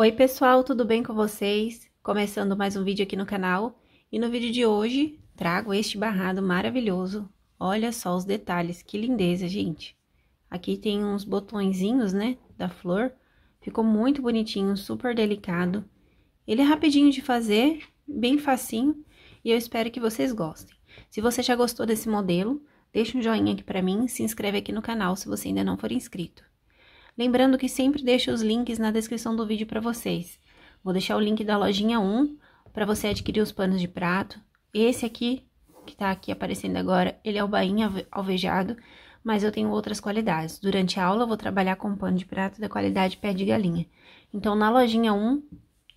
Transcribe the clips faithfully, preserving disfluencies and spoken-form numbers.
Oi pessoal, tudo bem com vocês? Começando mais um vídeo aqui no canal, e no vídeo de hoje trago este barrado maravilhoso. Olha só os detalhes, que lindeza, gente! Aqui tem uns botõezinhos, né, da flor, ficou muito bonitinho, super delicado. Ele é rapidinho de fazer, bem facinho, e eu espero que vocês gostem. Se você já gostou desse modelo, deixa um joinha aqui pra mim, se inscreve aqui no canal se você ainda não for inscrito. Lembrando que sempre deixo os links na descrição do vídeo para vocês. Vou deixar o link da lojinha um para você adquirir os panos de prato. Esse aqui, que tá aqui aparecendo agora, ele é o bainha alvejado, mas eu tenho outras qualidades. Durante a aula eu vou trabalhar com pano de prato da qualidade pé de galinha. Então, na lojinha um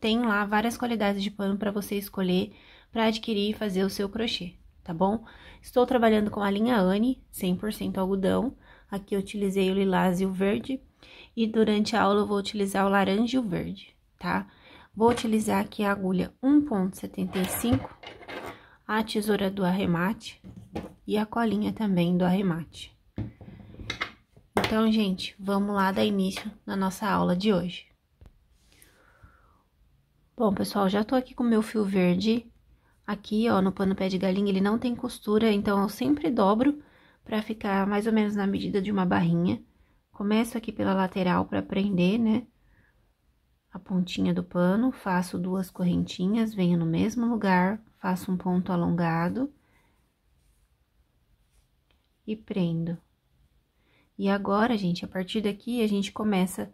tem lá várias qualidades de pano para você escolher para adquirir e fazer o seu crochê, tá bom? Estou trabalhando com a linha Anne, cem por cento algodão. Aqui eu utilizei o lilás e o verde. E durante a aula eu vou utilizar o laranja e o verde, tá? Vou utilizar aqui a agulha um ponto setenta e cinco, a tesoura do arremate e a colinha também do arremate. Então, gente, vamos lá dar início na nossa aula de hoje. Bom, pessoal, já tô aqui com o meu fio verde aqui, ó, no pano pé de galinha. Ele não tem costura, então eu sempre dobro pra ficar mais ou menos na medida de uma barrinha. Começo aqui pela lateral para prender, né, a pontinha do pano, faço duas correntinhas, venho no mesmo lugar, faço um ponto alongado e prendo. E agora, gente, a partir daqui, a gente começa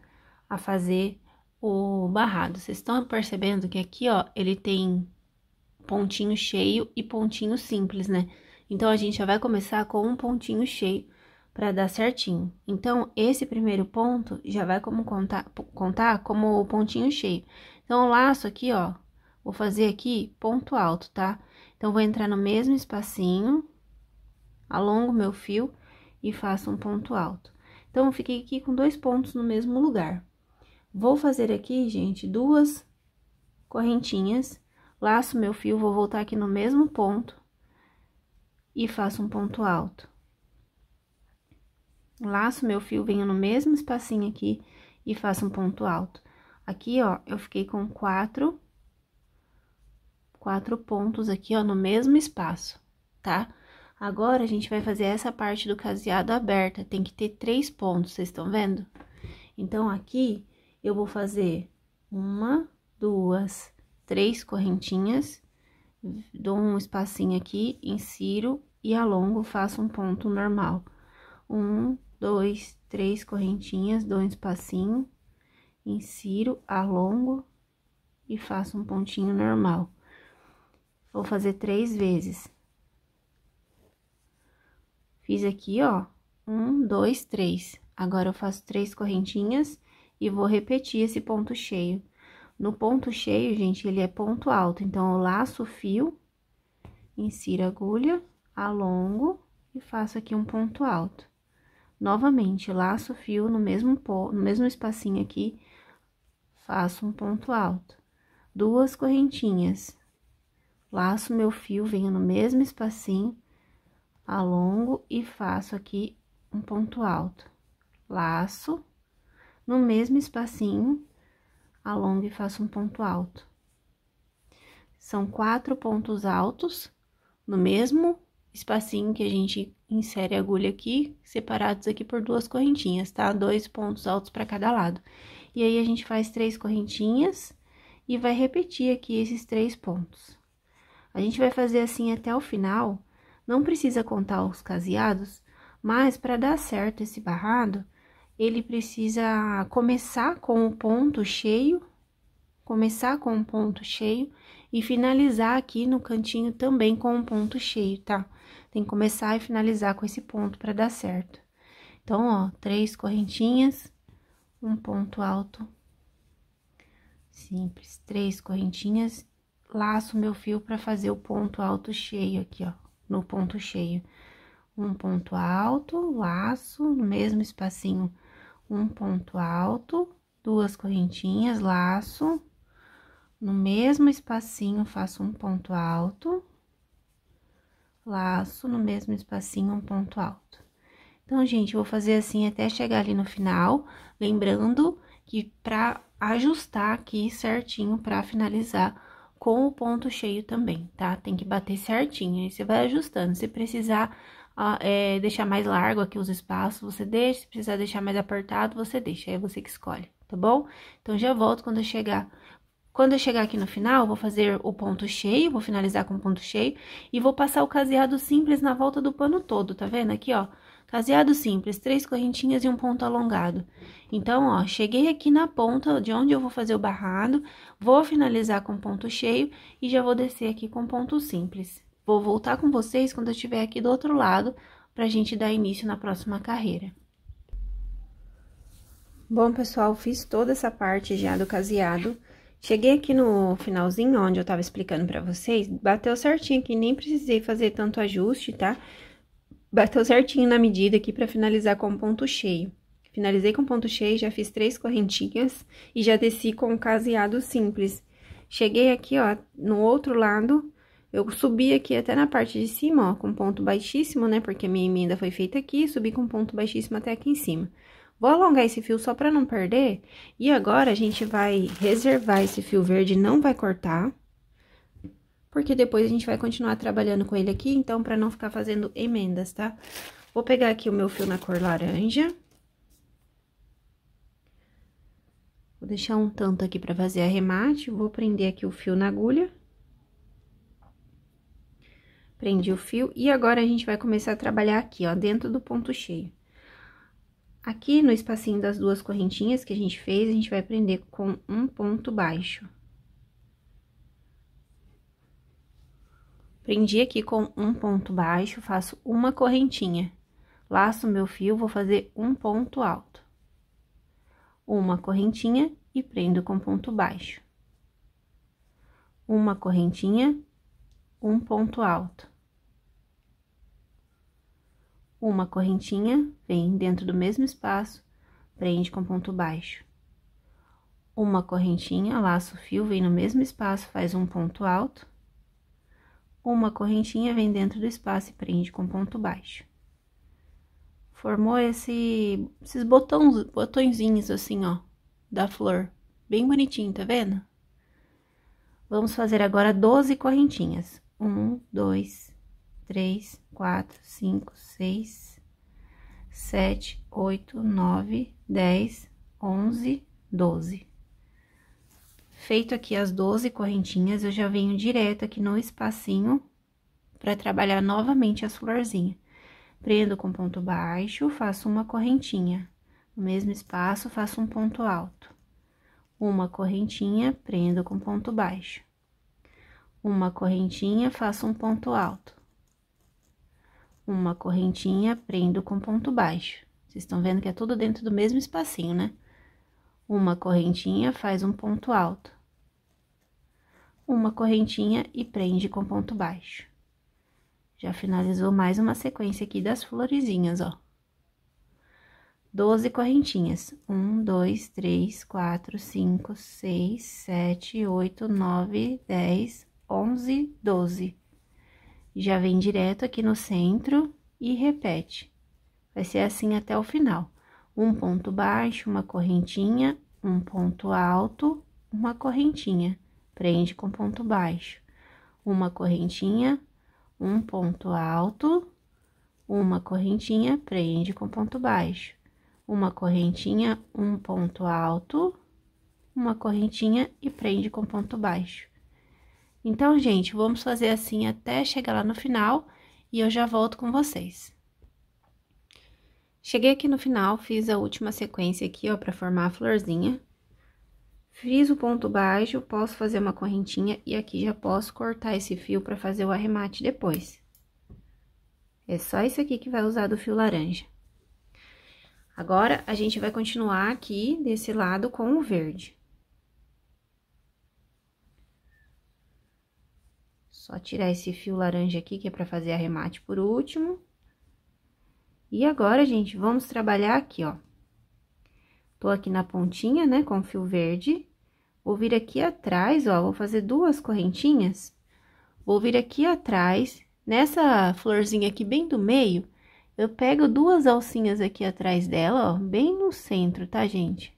a fazer o barrado. Vocês estão percebendo que aqui, ó, ele tem pontinho cheio e pontinho simples, né? Então, a gente já vai começar com um pontinho cheio, para dar certinho. Então, esse primeiro ponto já vai como contar, contar como o pontinho cheio. Então, o laço aqui, ó, vou fazer aqui ponto alto, tá? Então, vou entrar no mesmo espacinho, alongo meu fio e faço um ponto alto. Então, eu fiquei aqui com dois pontos no mesmo lugar. Vou fazer aqui, gente, duas correntinhas, laço meu fio, vou voltar aqui no mesmo ponto e faço um ponto alto. Laço meu fio, venho no mesmo espacinho aqui e faço um ponto alto. Aqui, ó, eu fiquei com quatro, quatro pontos aqui, ó, no mesmo espaço, tá? Agora, a gente vai fazer essa parte do caseado aberta, tem que ter três pontos, vocês estão vendo? Então, aqui, eu vou fazer uma, duas, três correntinhas, dou um espacinho aqui, insiro e alongo, faço um ponto normal. Um, dois, três correntinhas, dou um espacinho, insiro, alongo e faço um pontinho normal. Vou fazer três vezes. Fiz aqui, ó, um, dois, três. Agora, eu faço três correntinhas e vou repetir esse ponto cheio. No ponto cheio, gente, ele é ponto alto, então, eu laço o fio, insiro a agulha, alongo e faço aqui um ponto alto. Novamente, laço o fio no mesmo ponto, no mesmo espacinho aqui, faço um ponto alto. Duas correntinhas, laço meu fio, venho no mesmo espacinho, alongo e faço aqui um ponto alto. Laço, no mesmo espacinho, alongo e faço um ponto alto. São quatro pontos altos no mesmo espacinho que a gente insere a agulha aqui, separados aqui por duas correntinhas, tá? Dois pontos altos para cada lado. E aí, a gente faz três correntinhas e vai repetir aqui esses três pontos. A gente vai fazer assim até o final, não precisa contar os caseados, mas para dar certo esse barrado, ele precisa começar com o ponto cheio, começar com um ponto cheio e finalizar aqui no cantinho também com um ponto cheio, tá? Tem que começar e finalizar com esse ponto para dar certo. Então, ó, três correntinhas, um ponto alto simples, três correntinhas, laço meu fio para fazer o ponto alto cheio aqui, ó, no ponto cheio. Um ponto alto, laço, no mesmo espacinho, um ponto alto, duas correntinhas, laço, no mesmo espacinho, faço um ponto alto, laço, no mesmo espacinho, um ponto alto. Então, gente, eu vou fazer assim até chegar ali no final, lembrando que pra ajustar aqui certinho pra finalizar com o ponto cheio também, tá? Tem que bater certinho, aí você vai ajustando. Se precisar ó, é, deixar mais largo aqui os espaços, você deixa. Se precisar deixar mais apertado, você deixa, aí você que escolhe, tá bom? Então, já volto quando eu chegar... Quando eu chegar aqui no final, vou fazer o ponto cheio, vou finalizar com o ponto cheio e vou passar o caseado simples na volta do pano todo, tá vendo? Aqui, ó, caseado simples, três correntinhas e um ponto alongado. Então, ó, cheguei aqui na ponta de onde eu vou fazer o barrado, vou finalizar com ponto cheio e já vou descer aqui com ponto simples. Vou voltar com vocês quando eu estiver aqui do outro lado, pra gente dar início na próxima carreira. Bom, pessoal, fiz toda essa parte já do caseado. Cheguei aqui no finalzinho, onde eu tava explicando pra vocês, bateu certinho aqui, nem precisei fazer tanto ajuste, tá? Bateu certinho na medida aqui pra finalizar com ponto cheio. Finalizei com ponto cheio, já fiz três correntinhas e já desci com um caseado simples. Cheguei aqui, ó, no outro lado, eu subi aqui até na parte de cima, ó, com ponto baixíssimo, né? Porque minha emenda foi feita aqui, subi com ponto baixíssimo até aqui em cima. Vou alongar esse fio só pra não perder, e agora a gente vai reservar esse fio verde, não vai cortar, porque depois a gente vai continuar trabalhando com ele aqui, então, pra não ficar fazendo emendas, tá? Vou pegar aqui o meu fio na cor laranja. Vou deixar um tanto aqui pra fazer arremate, vou prender aqui o fio na agulha. Prendi o fio, e agora a gente vai começar a trabalhar aqui, ó, dentro do ponto cheio. Aqui no espacinho das duas correntinhas que a gente fez, a gente vai prender com um ponto baixo. Prendi aqui com um ponto baixo, faço uma correntinha. Laço meu fio, vou fazer um ponto alto. Uma correntinha e prendo com ponto baixo. Uma correntinha, um ponto alto. Uma correntinha, vem dentro do mesmo espaço, prende com ponto baixo. Uma correntinha, laço o fio, vem no mesmo espaço, faz um ponto alto. Uma correntinha, vem dentro do espaço e prende com ponto baixo. Formou esse, esses botões, botõezinhos assim, ó, da flor. Bem bonitinho, tá vendo? Vamos fazer agora doze correntinhas. Um, dois... três, quatro, cinco, seis, sete, oito, nove, dez, onze, doze. Feito aqui as doze correntinhas, eu já venho direto aqui no espacinho para trabalhar novamente as florzinhas. Prendo com ponto baixo, faço uma correntinha. No mesmo espaço, faço um ponto alto. Uma correntinha, prendo com ponto baixo. Uma correntinha, faço um ponto alto. Uma correntinha, prendo com ponto baixo. Vocês estão vendo que é tudo dentro do mesmo espacinho, né? Uma correntinha, faz um ponto alto. Uma correntinha e prende com ponto baixo. Já finalizou mais uma sequência aqui das florezinhas, ó. doze correntinhas. um, dois, três, quatro, cinco, seis, sete, oito, nove, dez, onze, doze. Já vem direto aqui no centro e repete. Vai ser assim até o final. Um ponto baixo, uma correntinha, um ponto alto, uma correntinha. Prende com ponto baixo. Uma correntinha, um ponto alto, uma correntinha, prende com ponto baixo. Uma correntinha, um ponto alto, uma correntinha e prende com ponto baixo. Então, gente, vamos fazer assim até chegar lá no final e eu já volto com vocês. Cheguei aqui no final, fiz a última sequência aqui, ó, pra formar a florzinha. Fiz o ponto baixo, posso fazer uma correntinha e aqui já posso cortar esse fio pra fazer o arremate depois. É só isso aqui que vai usar do fio laranja. Agora, a gente vai continuar aqui desse lado com o verde. Só tirar esse fio laranja aqui, que é pra fazer arremate por último. E agora, gente, vamos trabalhar aqui, ó. Tô aqui na pontinha, né, com o fio verde. Vou vir aqui atrás, ó, vou fazer duas correntinhas. Vou vir aqui atrás, nessa florzinha aqui bem do meio, eu pego duas alcinhas aqui atrás dela, ó, bem no centro, tá, gente?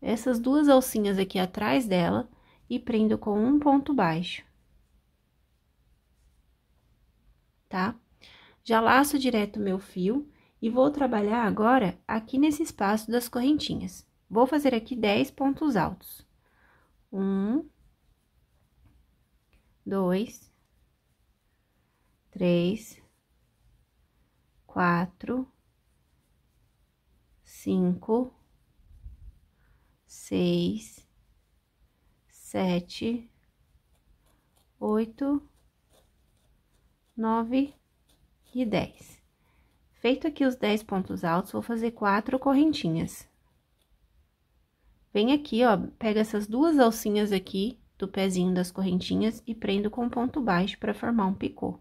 essas duas alcinhas aqui atrás dela e prendo com um ponto baixo. Tá? Já laço direto meu fio e vou trabalhar agora aqui nesse espaço das correntinhas. Vou fazer aqui dez pontos altos. Um, dois, três, quatro, cinco, seis, sete, oito, nove e dez. Feito aqui os dez pontos altos, vou fazer quatro correntinhas. Vem aqui, ó, pega essas duas alcinhas aqui do pezinho das correntinhas e prendo com ponto baixo para formar um picô.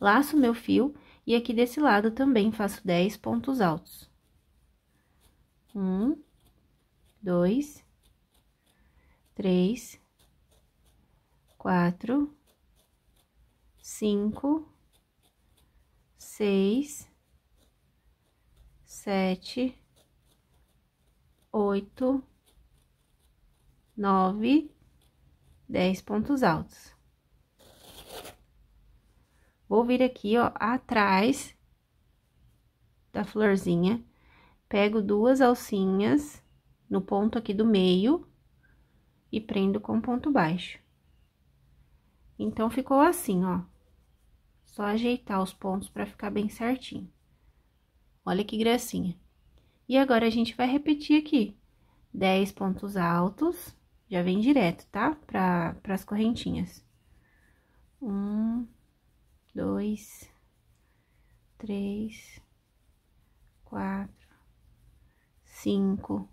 Laço meu fio e aqui desse lado também faço dez pontos altos. Um, dois, três, quatro, cinco, seis, sete, oito, nove, dez pontos altos. Vou vir aqui, ó, atrás da florzinha, pego duas alcinhas no ponto aqui do meio e prendo com ponto baixo. Então, ficou assim, ó. Só ajeitar os pontos para ficar bem certinho. Olha que gracinha. E agora, a gente vai repetir aqui. dez pontos altos, já vem direto, tá? Para as correntinhas. Um, dois, três, quatro, cinco,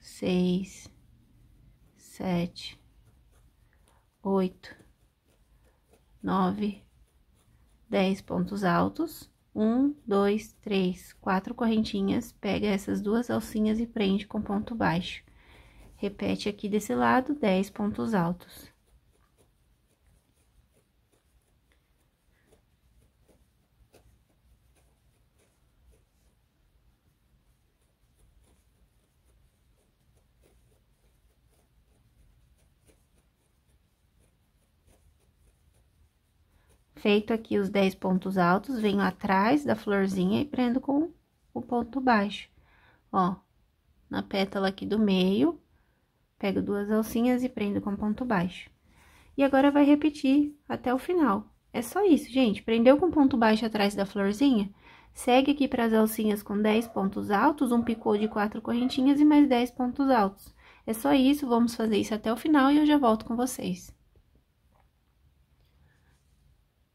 seis, sete, oito, nove, dez pontos altos. Um, dois, três, quatro correntinhas, pega essas duas alcinhas e prende com ponto baixo. Repete aqui desse lado, dez pontos altos. Feito aqui os dez pontos altos, venho atrás da florzinha e prendo com o ponto baixo. Ó, na pétala aqui do meio, pego duas alcinhas e prendo com ponto baixo. E agora, vai repetir até o final. É só isso, gente. Prendeu com ponto baixo atrás da florzinha, segue aqui para as alcinhas com dez pontos altos, um picô de quatro correntinhas e mais dez pontos altos. É só isso, vamos fazer isso até o final e eu já volto com vocês.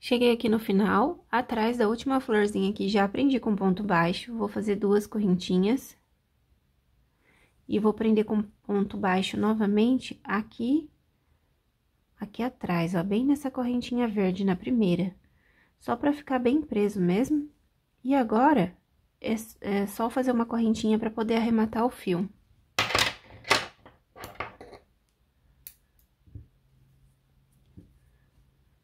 Cheguei aqui no final, atrás da última florzinha que já prendi com ponto baixo, vou fazer duas correntinhas. E vou prender com ponto baixo novamente aqui, aqui atrás, ó, bem nessa correntinha verde na primeira. Só pra ficar bem preso mesmo. E agora, é, é só fazer uma correntinha pra poder arrematar o fio.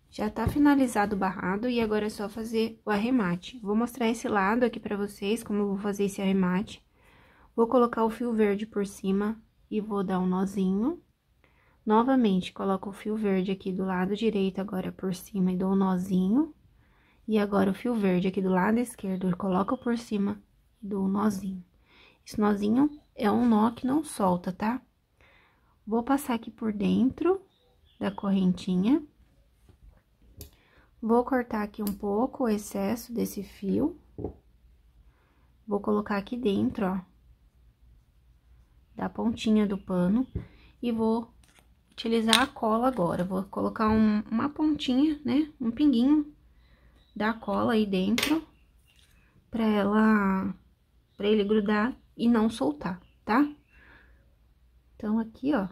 Já tá finalizado o barrado e agora é só fazer o arremate. Vou mostrar esse lado aqui pra vocês, como eu vou fazer esse arremate. Vou colocar o fio verde por cima e vou dar um nozinho. Novamente, coloco o fio verde aqui do lado direito agora por cima e dou um nozinho. E agora, o fio verde aqui do lado esquerdo, eu coloco por cima e dou um nozinho. Esse nozinho é um nó que não solta, tá? Vou passar aqui por dentro da correntinha. Vou cortar aqui um pouco o excesso desse fio. Vou colocar aqui dentro, ó, da pontinha do pano. E vou utilizar a cola agora. Vou colocar um, uma pontinha, né, um pinguinho da cola aí dentro. Pra ela, pra ele grudar e não soltar, tá? Então, aqui, ó,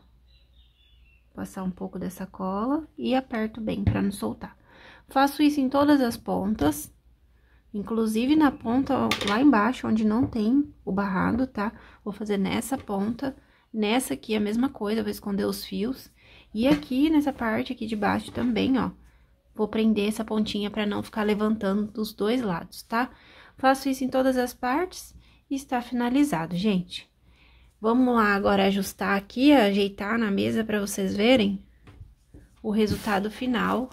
passar um pouco dessa cola e aperto bem pra não soltar. Faço isso em todas as pontas, inclusive na ponta lá embaixo, onde não tem o barrado, tá? Vou fazer nessa ponta, nessa aqui a mesma coisa, vou esconder os fios. E aqui, nessa parte aqui de baixo também, ó, vou prender essa pontinha pra não ficar levantando dos dois lados, tá? Faço isso em todas as partes e está finalizado, gente. Vamos lá agora ajustar aqui, ajeitar na mesa para vocês verem o resultado final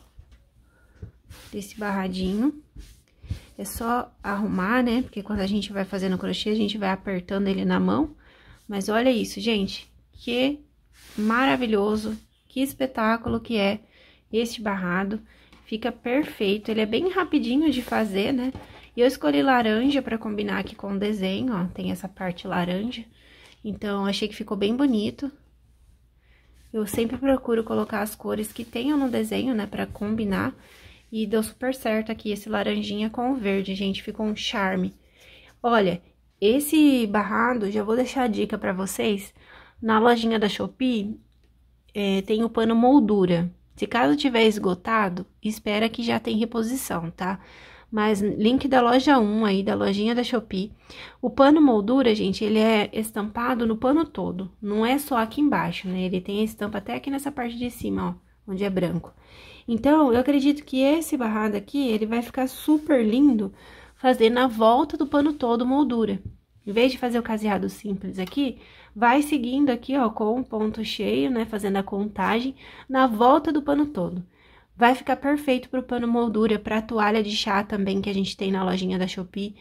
desse barradinho. É só arrumar, né? Porque quando a gente vai fazendo crochê, a gente vai apertando ele na mão. Mas olha isso, gente, que maravilhoso, que espetáculo que é este barrado. Fica perfeito, ele é bem rapidinho de fazer, né? E eu escolhi laranja para combinar aqui com o desenho, ó, tem essa parte laranja. Então, achei que ficou bem bonito. Eu sempre procuro colocar as cores que tenham no desenho, né, pra combinar. E deu super certo aqui esse laranjinha com o verde, gente, ficou um charme. Olha, esse barrado, já vou deixar a dica pra vocês, na lojinha da Shopee, é, tem o pano moldura. Se caso tiver esgotado, espera que já tem reposição, tá? Mas link da loja um aí, da lojinha da Shopee. O pano moldura, gente, ele é estampado no pano todo. Não é só aqui embaixo, né? Ele tem a estampa até aqui nessa parte de cima, ó, onde é branco. Então, eu acredito que esse barrado aqui, ele vai ficar super lindo fazendo a volta do pano todo moldura. Em vez de fazer o caseado simples aqui, vai seguindo aqui, ó, com o ponto cheio, né? Fazendo a contagem na volta do pano todo. Vai ficar perfeito pro pano moldura, pra toalha de chá também que a gente tem na lojinha da Shopee.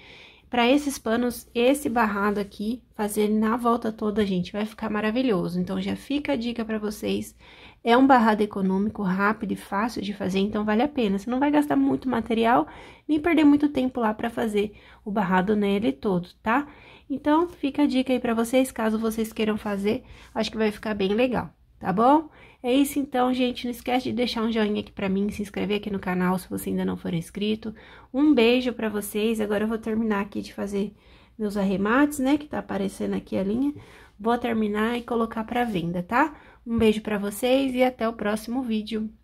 Pra esses panos, esse barrado aqui, fazer ele na volta toda, gente, vai ficar maravilhoso. Então, já fica a dica pra vocês. É um barrado econômico, rápido e fácil de fazer, então vale a pena. Você não vai gastar muito material, nem perder muito tempo lá pra fazer o barrado nele todo, tá? Então, fica a dica aí pra vocês, caso vocês queiram fazer, acho que vai ficar bem legal, tá bom? É isso então, gente, não esquece de deixar um joinha aqui pra mim, se inscrever aqui no canal se você ainda não for inscrito. Um beijo pra vocês, agora eu vou terminar aqui de fazer meus arremates, né, que tá aparecendo aqui a linha. Vou terminar e colocar pra venda, tá? Um beijo pra vocês e até o próximo vídeo.